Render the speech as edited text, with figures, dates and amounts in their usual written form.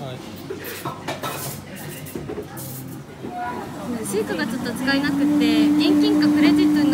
はい、Suica がちょっと使えなくて、現金かクレジットに